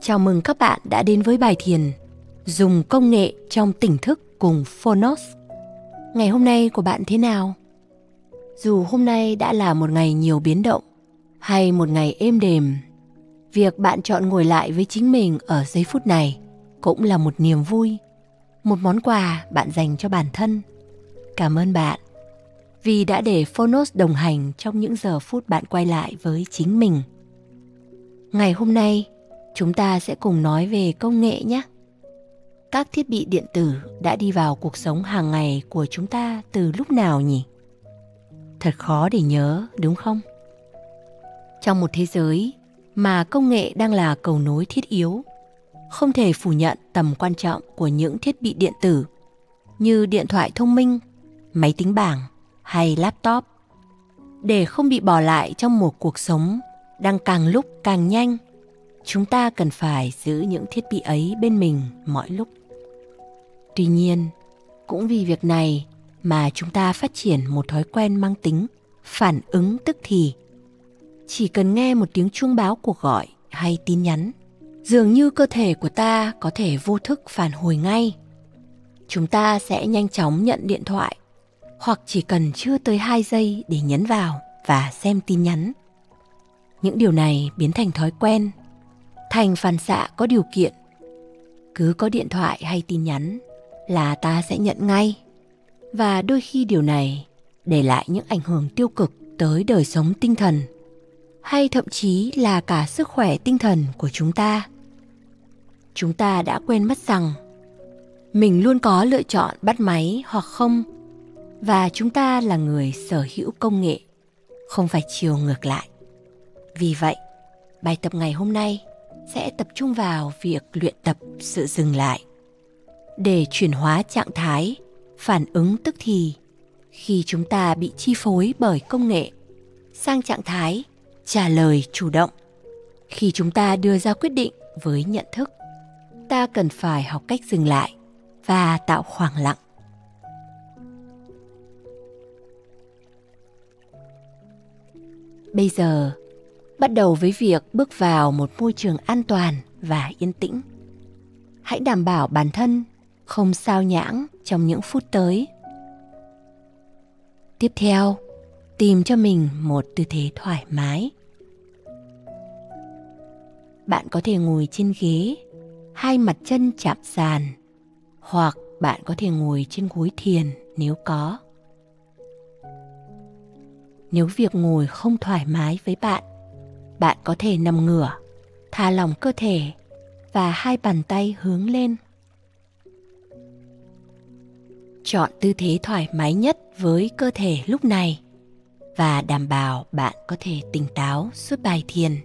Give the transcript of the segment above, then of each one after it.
Chào mừng các bạn đã đến với bài thiền Dùng công nghệ trong tỉnh thức cùng Fonos. Ngày hôm nay của bạn thế nào? Dù hôm nay đã là một ngày nhiều biến động hay một ngày êm đềm, việc bạn chọn ngồi lại với chính mình ở giây phút này cũng là một niềm vui, một món quà bạn dành cho bản thân. Cảm ơn bạn vì đã để Fonos đồng hành trong những giờ phút bạn quay lại với chính mình. Ngày hôm nay, chúng ta sẽ cùng nói về công nghệ nhé. Các thiết bị điện tử đã đi vào cuộc sống hàng ngày của chúng ta từ lúc nào nhỉ? Thật khó để nhớ, đúng không? Trong một thế giới mà công nghệ đang là cầu nối thiết yếu, không thể phủ nhận tầm quan trọng của những thiết bị điện tử như điện thoại thông minh, máy tính bảng hay laptop, để không bị bỏ lại trong một cuộc sống đang càng lúc càng nhanh. Chúng ta cần phải giữ những thiết bị ấy bên mình mọi lúc. Tuy nhiên, cũng vì việc này mà chúng ta phát triển một thói quen mang tính phản ứng tức thì. Chỉ cần nghe một tiếng chuông báo cuộc gọi hay tin nhắn, dường như cơ thể của ta có thể vô thức phản hồi ngay. Chúng ta sẽ nhanh chóng nhận điện thoại, hoặc chỉ cần chưa tới 2 giây để nhấn vào và xem tin nhắn. Những điều này biến thành thói quen, thành phản xạ có điều kiện. Cứ có điện thoại hay tin nhắn là ta sẽ nhận ngay. Và đôi khi điều này để lại những ảnh hưởng tiêu cực tới đời sống tinh thần, hay thậm chí là cả sức khỏe tinh thần của chúng ta. Chúng ta đã quên mất rằng mình luôn có lựa chọn bắt máy hoặc không, và chúng ta là người sở hữu công nghệ, không phải chiều ngược lại. Vì vậy, bài tập ngày hôm nay sẽ tập trung vào việc luyện tập sự dừng lại để chuyển hóa trạng thái phản ứng tức thì khi chúng ta bị chi phối bởi công nghệ sang trạng thái trả lời chủ động. Khi chúng ta đưa ra quyết định với nhận thức, ta cần phải học cách dừng lại và tạo khoảng lặng. Bây giờ, bắt đầu với việc bước vào một môi trường an toàn và yên tĩnh. Hãy đảm bảo bản thân không sao nhãng trong những phút tới. Tiếp theo, tìm cho mình một tư thế thoải mái. Bạn có thể ngồi trên ghế, hai mặt chân chạm sàn, hoặc bạn có thể ngồi trên gối thiền nếu có. Nếu việc ngồi không thoải mái với bạn, bạn có thể nằm ngửa, thả lỏng cơ thể và hai bàn tay hướng lên. Chọn tư thế thoải mái nhất với cơ thể lúc này và đảm bảo bạn có thể tỉnh táo suốt bài thiền.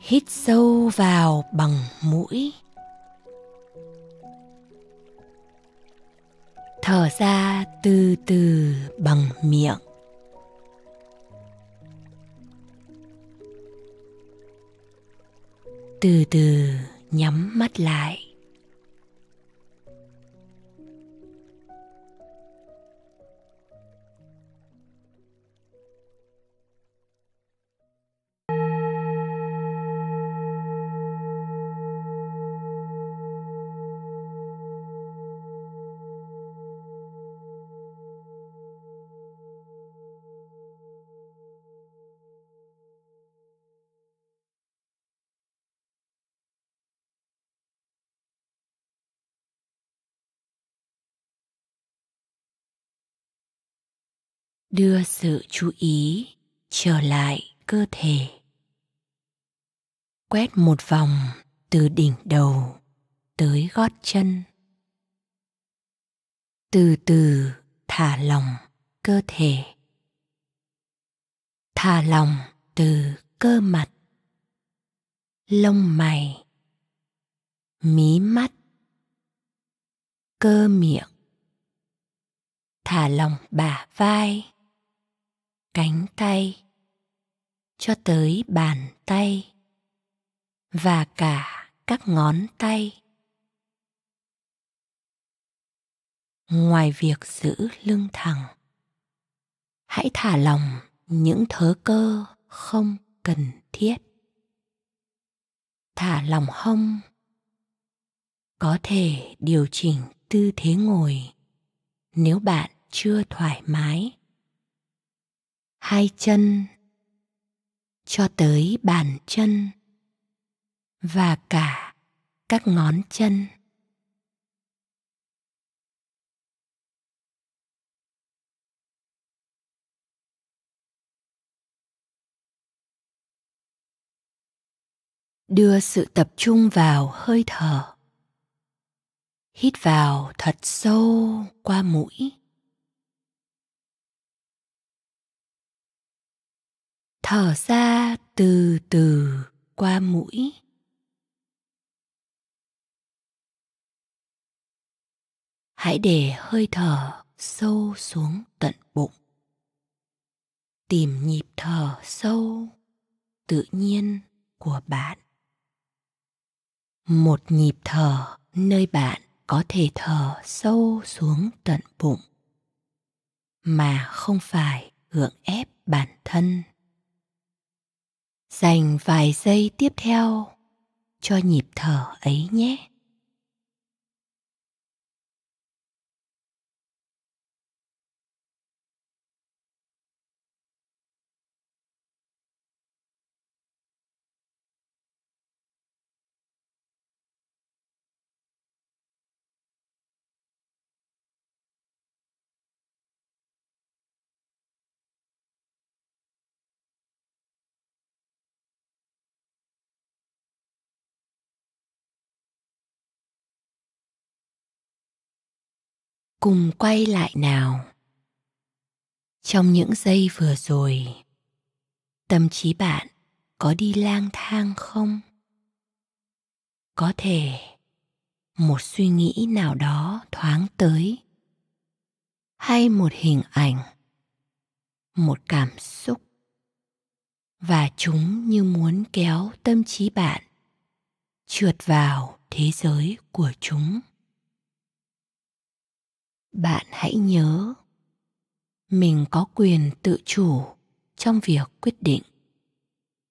Hít sâu vào bằng mũi, thở ra từ từ bằng miệng. Từ từ nhắm mắt lại. Đưa sự chú ý trở lại cơ thể. Quét một vòng từ đỉnh đầu tới gót chân. Từ từ thả lỏng cơ thể. Thả lỏng từ cơ mặt, lông mày, mí mắt, cơ miệng. Thả lỏng bả vai, cánh tay, cho tới bàn tay và cả các ngón tay. Ngoài việc giữ lưng thẳng, hãy thả lỏng những thớ cơ không cần thiết. Thả lỏng hông, có thể điều chỉnh tư thế ngồi nếu bạn chưa thoải mái. Hai chân cho tới bàn chân và cả các ngón chân. Đưa sự tập trung vào hơi thở. Hít vào thật sâu qua mũi. Thở ra từ từ qua mũi. Hãy để hơi thở sâu xuống tận bụng. Tìm nhịp thở sâu, tự nhiên của bạn. Một nhịp thở nơi bạn có thể thở sâu xuống tận bụng, mà không phải gượng ép bản thân. Dành vài giây tiếp theo cho nhịp thở ấy nhé. Cùng quay lại nào. Trong những giây vừa rồi, tâm trí bạn có đi lang thang không? Có thể một suy nghĩ nào đó thoáng tới, hay một hình ảnh, một cảm xúc, và chúng như muốn kéo tâm trí bạn trượt vào thế giới của chúng. Bạn hãy nhớ, mình có quyền tự chủ trong việc quyết định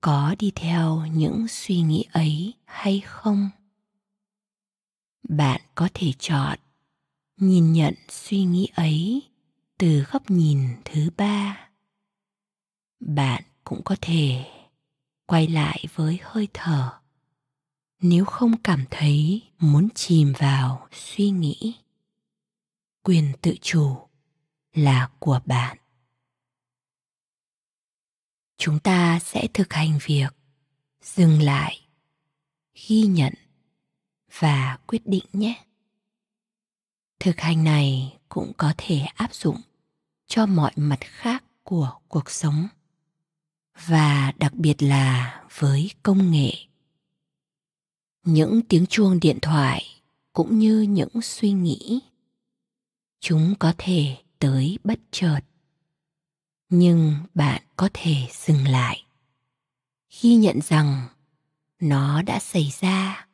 có đi theo những suy nghĩ ấy hay không. Bạn có thể chọn nhìn nhận suy nghĩ ấy từ góc nhìn thứ ba. Bạn cũng có thể quay lại với hơi thở nếu không cảm thấy muốn chìm vào suy nghĩ. Quyền tự chủ là của bạn. Chúng ta sẽ thực hành việc dừng lại, ghi nhận và quyết định nhé. Thực hành này cũng có thể áp dụng cho mọi mặt khác của cuộc sống, và đặc biệt là với công nghệ. Những tiếng chuông điện thoại cũng như những suy nghĩ, chúng có thể tới bất chợt, nhưng bạn có thể dừng lại, ghi nhận rằng nó đã xảy ra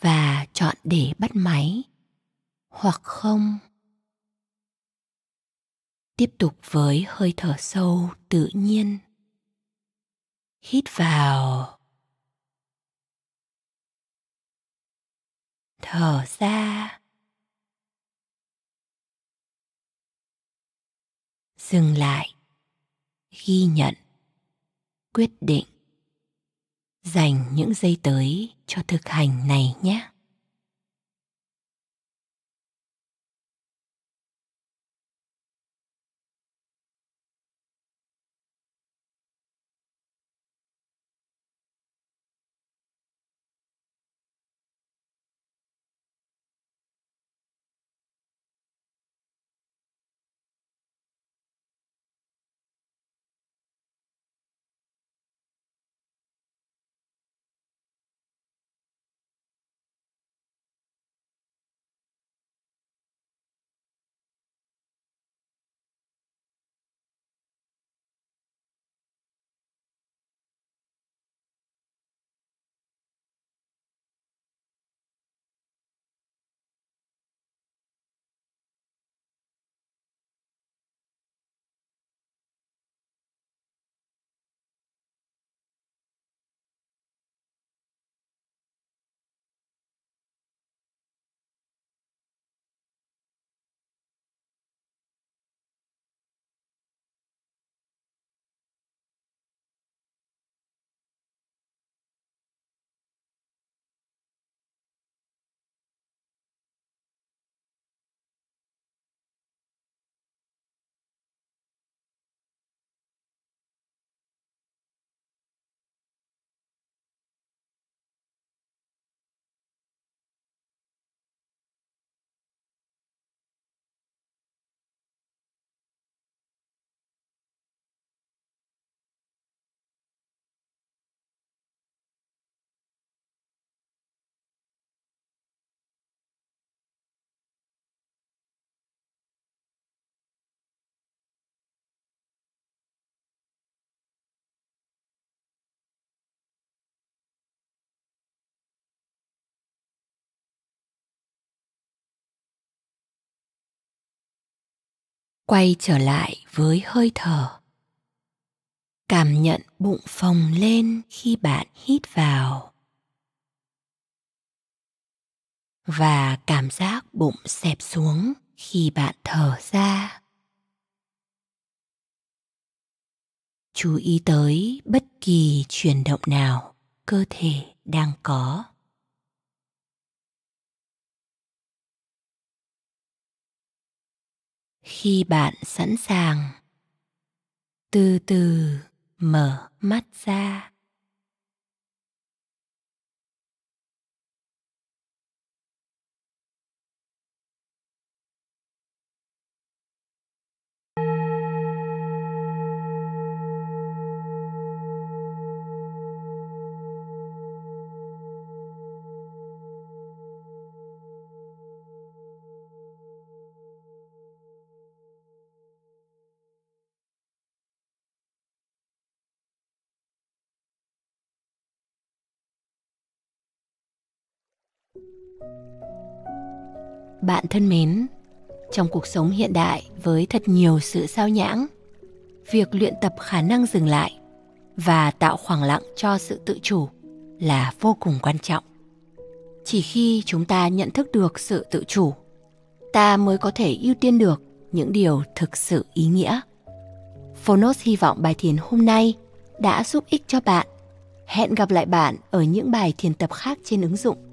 và chọn để bắt máy hoặc không. Tiếp tục với hơi thở sâu tự nhiên. Hít vào, thở ra. Dừng lại, ghi nhận, quyết định. Dành những giây tới cho thực hành này nhé. Quay trở lại với hơi thở. Cảm nhận bụng phồng lên khi bạn hít vào. Và cảm giác bụng xẹp xuống khi bạn thở ra. Chú ý tới bất kỳ chuyển động nào cơ thể đang có. Khi bạn sẵn sàng, từ từ mở mắt ra. Bạn thân mến, trong cuộc sống hiện đại với thật nhiều sự sao nhãng, việc luyện tập khả năng dừng lại và tạo khoảng lặng cho sự tự chủ là vô cùng quan trọng. Chỉ khi chúng ta nhận thức được sự tự chủ, ta mới có thể ưu tiên được những điều thực sự ý nghĩa. Fonos hy vọng bài thiền hôm nay đã giúp ích cho bạn. Hẹn gặp lại bạn ở những bài thiền tập khác trên ứng dụng.